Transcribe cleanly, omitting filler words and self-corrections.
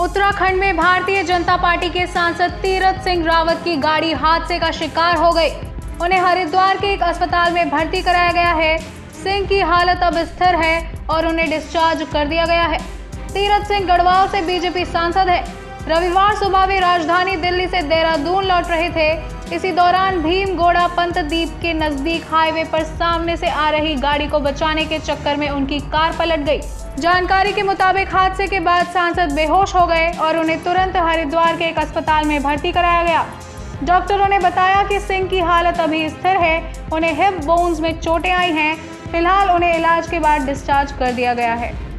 उत्तराखंड में भारतीय जनता पार्टी के सांसद तीरथ सिंह रावत की गाड़ी हादसे का शिकार हो गई। उन्हें हरिद्वार के एक अस्पताल में भर्ती कराया गया है। सिंह की हालत अब स्थिर है और उन्हें डिस्चार्ज कर दिया गया है। तीरथ सिंह गढ़वाल से बीजेपी सांसद है। रविवार सुबह वे राजधानी दिल्ली से देहरादून लौट रहे थे। इसी दौरान भीम गोड़ा पंत द्वीप के नजदीक हाईवे पर सामने से आ रही गाड़ी को बचाने के चक्कर में उनकी कार पलट गई। जानकारी के मुताबिक हादसे के बाद सांसद बेहोश हो गए और उन्हें तुरंत हरिद्वार के एक अस्पताल में भर्ती कराया गया। डॉक्टरों ने बताया कि सिंह की हालत अभी स्थिर है। उन्हें हिप बोन्स में चोटें आई हैं। फिलहाल उन्हें इलाज के बाद डिस्चार्ज कर दिया गया है।